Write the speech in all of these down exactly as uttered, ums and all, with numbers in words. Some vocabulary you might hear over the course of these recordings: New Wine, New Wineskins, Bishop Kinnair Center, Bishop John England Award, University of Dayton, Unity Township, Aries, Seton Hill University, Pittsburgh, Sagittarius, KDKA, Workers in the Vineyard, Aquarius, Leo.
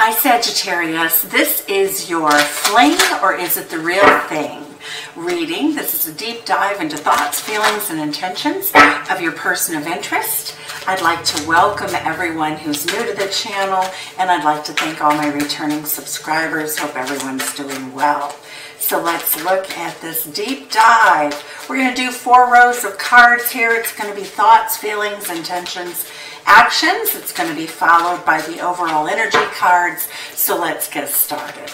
Hi Sagittarius, this is your fling, or is it the real thing reading. This is a deep dive into thoughts, feelings, and intentions of your person of interest. I'd like to welcome everyone who's new to the channel, and I'd like to thank all my returning subscribers. Hope everyone's doing well. So let's look at this deep dive. We're going to do four rows of cards here. It's going to be thoughts, feelings, intentions, actions. It's going to be followed by the overall energy cards. So let's get started.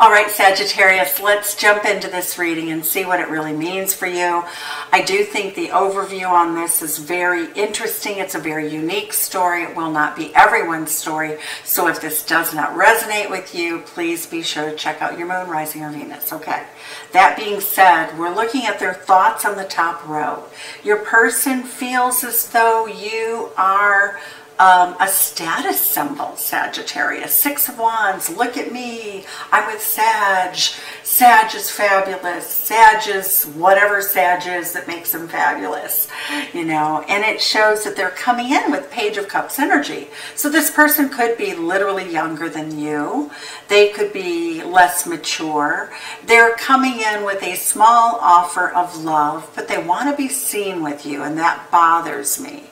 All right, Sagittarius, let's jump into this reading and see what it really means for you. I do think the overview on this is very interesting. It's a very unique story. It will not be everyone's story. So if this does not resonate with you, please be sure to check out your moon, rising, or Venus. Okay. That being said, we're looking at their thoughts on the top row. Your person feels as though you are Um, a status symbol, Sagittarius. Six of Wands, look at me, I'm with Sag. Sag is fabulous. Sag is whatever Sag is that makes them fabulous, you know, and it shows that they're coming in with Page of Cups energy. So this person could be literally younger than you. They could be less mature. They're coming in with a small offer of love, but they want to be seen with you, and that bothers me.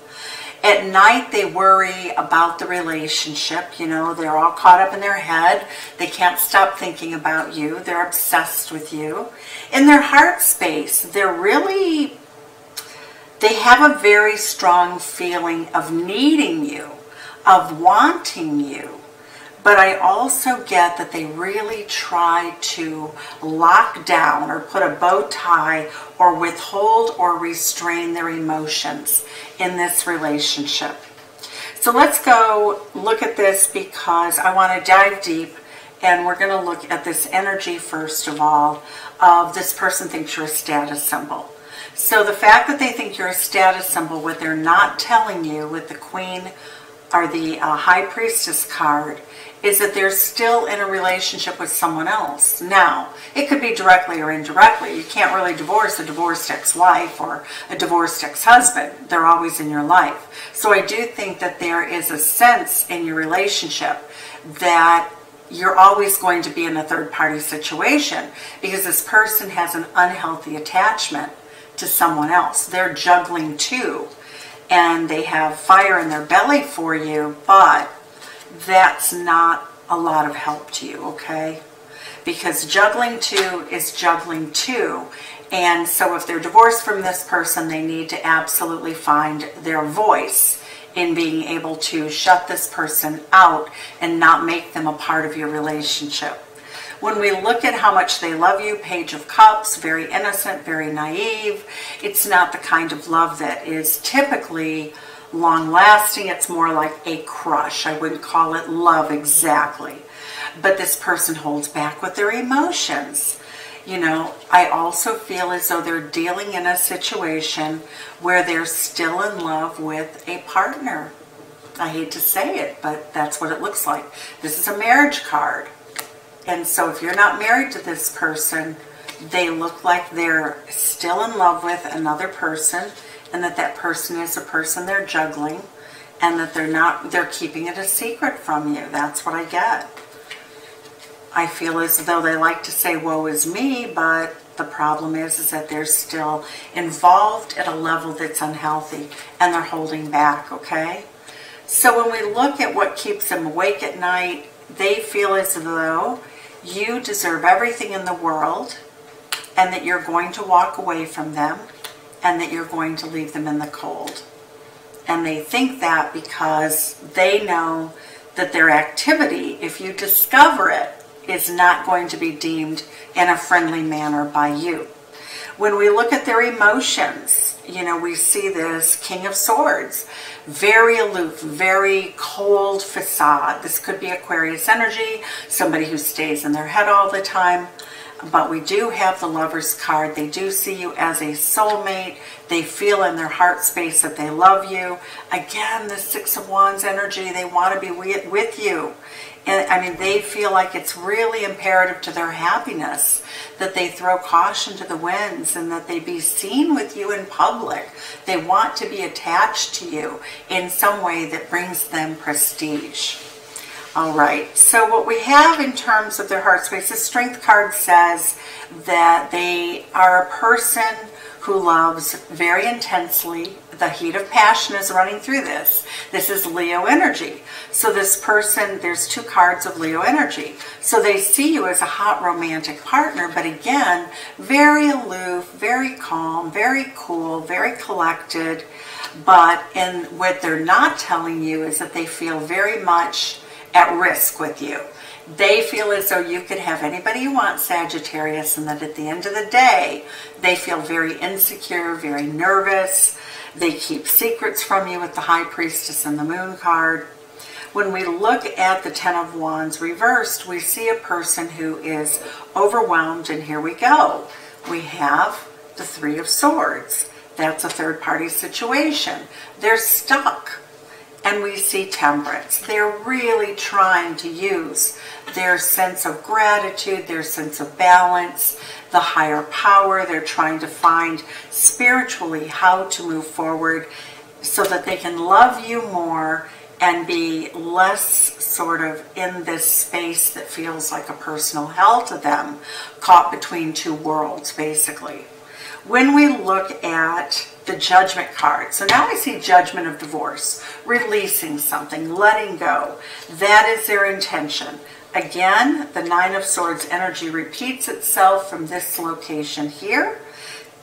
At night, they worry about the relationship. You know, they're all caught up in their head. They can't stop thinking about you. They're obsessed with you. In their heart space, they're really, they have a very strong feeling of needing you, of wanting you. But I also get that they really try to lock down or put a bow tie or withhold or restrain their emotions in this relationship. So let's go look at this, because I want to dive deep, and we're going to look at this energy first of all of this person thinks you're a status symbol. So the fact that they think you're a status symbol, what they're not telling you with the Queen or the uh, High Priestess card, is that they're still in a relationship with someone else. Now, it could be directly or indirectly. You can't really divorce a divorced ex-wife or a divorced ex-husband. They're always in your life. So I do think that there is a sense in your relationship that you're always going to be in a third-party situation, because this person has an unhealthy attachment to someone else. They're juggling too, and they have fire in their belly for you, but that's not a lot of help to you, okay? Because juggling two is juggling two. And so if they're divorced from this person, they need to absolutely find their voice in being able to shut this person out and not make them a part of your relationship. When we look at how much they love you, Page of Cups, very innocent, very naive. It's not the kind of love that is typically long-lasting. It's more like a crush. I wouldn't call it love exactly, but this person holds back with their emotions. You know, I also feel as though they're dealing in a situation where they're still in love with a partner. I hate to say it, but that's what it looks like. This is a marriage card, and so if you're not married to this person, they look like they're still in love with another person, and that that person is a person they're juggling, and that they're not, they're keeping it a secret from you. That's what I get. I feel as though they like to say, woe is me, but the problem is, is that they're still involved at a level that's unhealthy, and they're holding back, okay? So when we look at what keeps them awake at night, they feel as though you deserve everything in the world, and that you're going to walk away from them, and that you're going to leave them in the cold. And they think that because they know that their activity, if you discover it, is not going to be deemed in a friendly manner by you. When we look at their emotions, you know, we see this King of Swords, very aloof, very cold facade. This could be Aquarius energy, somebody who stays in their head all the time. But we do have the Lover's card. They do see you as a soulmate. They feel in their heart space that they love you. Again, the Six of Wands energy, they want to be with you. And I mean, they feel like it's really imperative to their happiness that they throw caution to the winds and that they be seen with you in public. They want to be attached to you in some way that brings them prestige. All right, so what we have in terms of their heart space, the Strength card says that they are a person who loves very intensely. The heat of passion is running through this. This is Leo energy. So this person, there's two cards of Leo energy. So they see you as a hot romantic partner, but again, very aloof, very calm, very cool, very collected. But in what they're not telling you is that they feel very much at risk with you. They feel as though you could have anybody you want, Sagittarius, and that at the end of the day, they feel very insecure, very nervous. They keep secrets from you with the High Priestess and the Moon card. When we look at the Ten of Wands reversed, we see a person who is overwhelmed, and here we go. We have the Three of Swords. That's a third-party situation. They're stuck. And we see Temperance. They're really trying to use their sense of gratitude, their sense of balance, the higher power. They're trying to find spiritually how to move forward so that they can love you more and be less sort of in this space that feels like a personal hell to them, caught between two worlds, basically. When we look at the Judgment card, so now I see judgment of divorce, releasing something, letting go. That is their intention. Again, the Nine of Swords energy repeats itself from this location here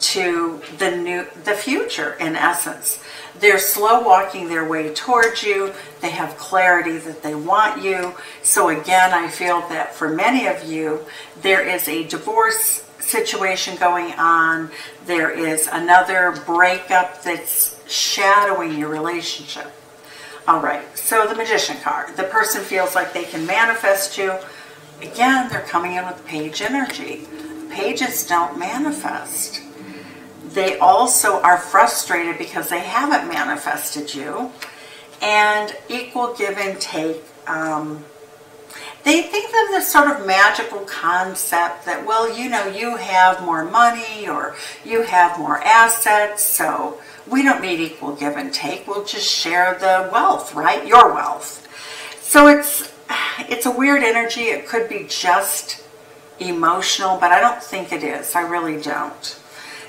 to the new, the future, in essence. They're slow walking their way towards you. They have clarity that they want you. So again, I feel that for many of you, there is a divorce situation going on. There is another breakup that's shadowing your relationship. All right, so the Magician card. The person feels like they can manifest you. Again, they're coming in with Page energy. Pages don't manifest. They also are frustrated because they haven't manifested you. And equal give and take. Um, They think of this sort of magical concept that, well, you know, you have more money or you have more assets, so we don't need equal give and take. We'll just share the wealth, right? Your wealth. So it's, it's a weird energy. It could be just emotional, but I don't think it is. I really don't.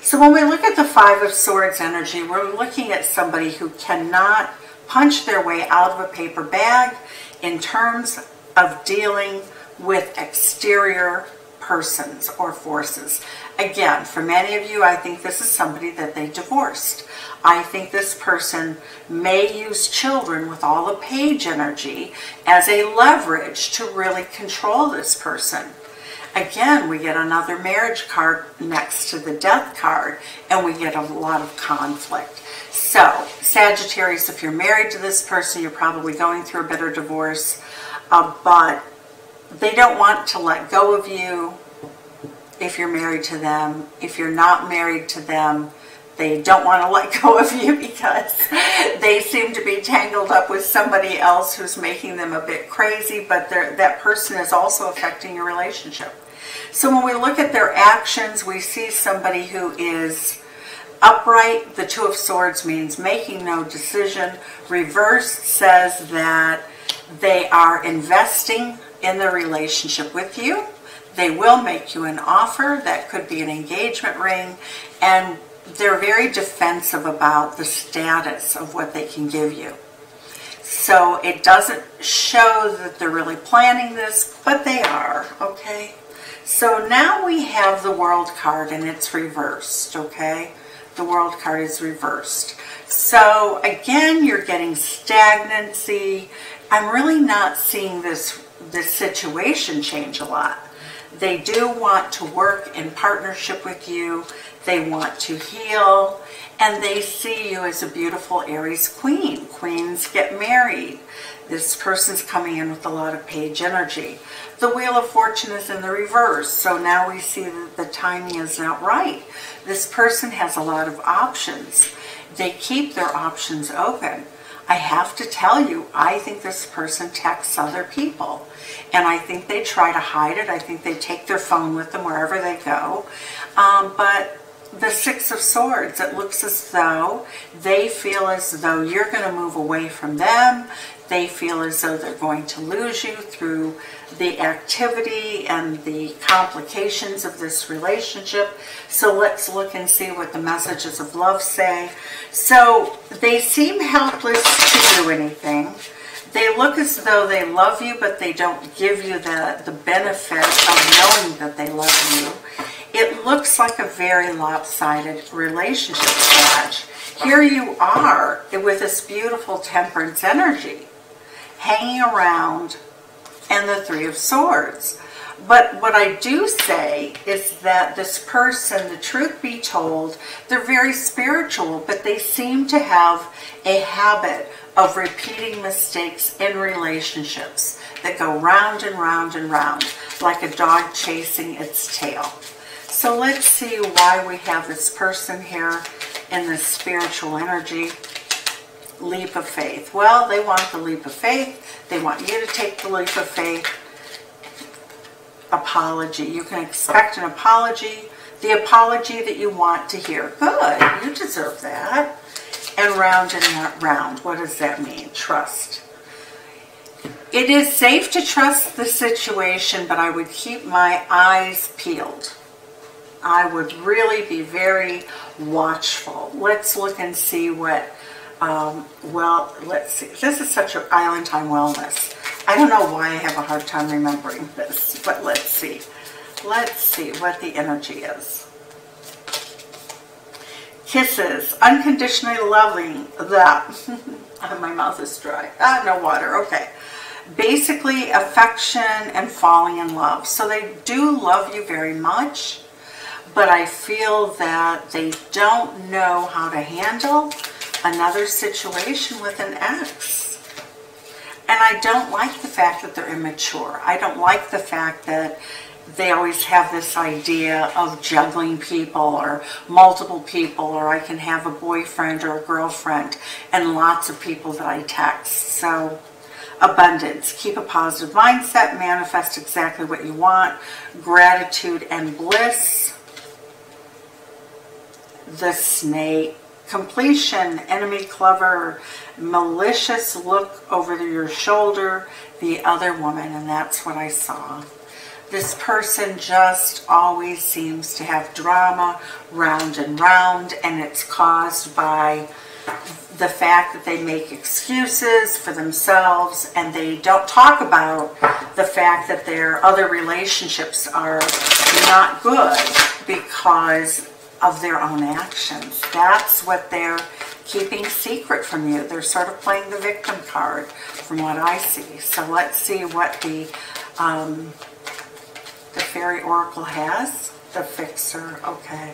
So when we look at the Five of Swords energy, we're looking at somebody who cannot punch their way out of a paper bag in terms of of dealing with exterior persons or forces. Again, for many of you, I think this is somebody that they divorced. I think this person may use children with all the Page energy as a leverage to really control this person. Again, we get another Marriage card next to the Death card, and we get a lot of conflict. So, Sagittarius, if you're married to this person, you're probably going through a bitter divorce. Uh, but they don't want to let go of you if you're married to them. If you're not married to them, they don't want to let go of you because they seem to be tangled up with somebody else who's making them a bit crazy, but that person is also affecting your relationship. So when we look at their actions, we see somebody who is upright. The Two of Swords means making no decision. Reverse says that they are investing in the relationship with you. They will make you an offer. That could be an engagement ring. And they're very defensive about the status of what they can give you. So it doesn't show that they're really planning this, but they are, okay? So now we have the World card, and it's reversed, okay? The World card is reversed. So again, you're getting stagnancy. I'm really not seeing this, this situation change a lot. They do want to work in partnership with you. They want to heal, and they see you as a beautiful Aries queen. Queens get married. This person's coming in with a lot of page energy. The Wheel of Fortune is in the reverse, so now we see that the timing is not right. This person has a lot of options. They keep their options open. I have to tell you, I think this person texts other people. And I think they try to hide it. I think they take their phone with them wherever they go. Um, but the Six of Swords, it looks as though they feel as though you're going to move away from them. They feel as though they're going to lose you through the activity and the complications of this relationship. So let's look and see what the messages of love say. So they seem helpless to do anything. They look as though they love you, but they don't give you the, the benefit of knowing that they love you. It looks like a very lopsided relationship, Sag. Here you are with this beautiful temperance energy, hanging around, and the Three of Swords. But what I do say is that this person, the truth be told, they're very spiritual, but they seem to have a habit of repeating mistakes in relationships that go round and round and round, like a dog chasing its tail. So let's see why we have this person here in this spiritual energy. Leap of faith. Well, they want the leap of faith. They want you to take the leap of faith. Apology. You can expect an apology. The apology that you want to hear. Good. You deserve that. And round and round. What does that mean? Trust. It is safe to trust the situation, but I would keep my eyes peeled. I would really be very watchful. Let's look and see what, um, well, let's see. This is such an Island Time Wellness. I don't know why I have a hard time remembering this, but let's see. Let's see what the energy is. Kisses, unconditionally loving, that. My mouth is dry. Ah, no water, okay. Basically, affection and falling in love. So they do love you very much. But I feel that they don't know how to handle another situation with an ex. And I don't like the fact that they're immature. I don't like the fact that they always have this idea of juggling people or multiple people, or I can have a boyfriend or a girlfriend and lots of people that I text. So abundance. Keep a positive mindset. Manifest exactly what you want. Gratitude and bliss. The Snake, completion, enemy, clever, malicious look over your shoulder, the other woman, and that's what I saw. This person just always seems to have drama round and round, and it's caused by the fact that they make excuses for themselves, and they don't talk about the fact that their other relationships are not good because of their own actions. That's what they're keeping secret from you. They're sort of playing the victim card from what I see. So let's see what the um, the fairy oracle has. The Fixer, okay.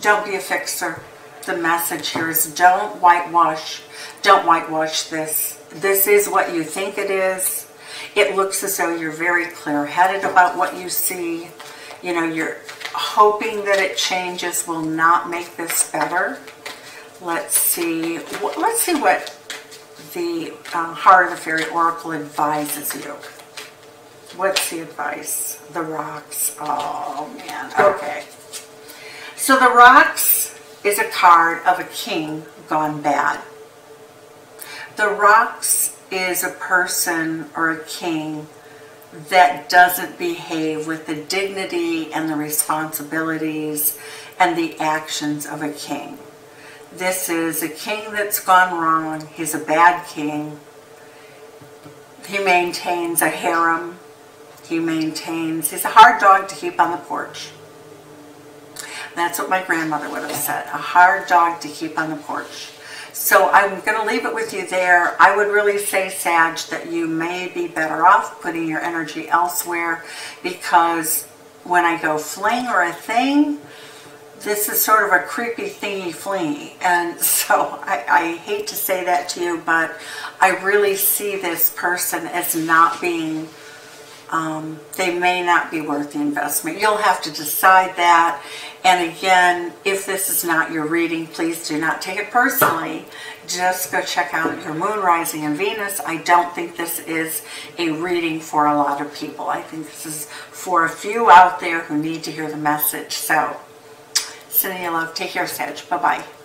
Don't be a fixer. The message here is don't whitewash. Don't whitewash this. This is what you think it is. It looks as though you're very clear-headed about what you see. You know, you're hoping that it changes will not make this better. Let's see. Let's see what the um, Heart of the Fairy Oracle advises you. What's the advice? The Rocks. Oh man. Okay. So the Rocks is a card of a king gone bad. The Rocks is a person or a king that doesn't behave with the dignity and the responsibilities and the actions of a king. This is a king that's gone wrong. He's a bad king. He maintains a harem. He maintains, he's a hard dog to keep on the porch. That's what my grandmother would have said, a hard dog to keep on the porch. So I'm going to leave it with you there. I would really say, Sag, that you may be better off putting your energy elsewhere, because when I go fling or a thing, this is sort of a creepy thingy flingy, and so I, I hate to say that to you, but I really see this person as not being, um, they may not be worth the investment. You'll have to decide that, and again, if this is not your reading, please do not take it personally. Just go check out your moon, rising, and Venus. I don't think this is a reading for a lot of people. I think this is for a few out there who need to hear the message, so... sending you love. Take care, Sag. Bye-bye.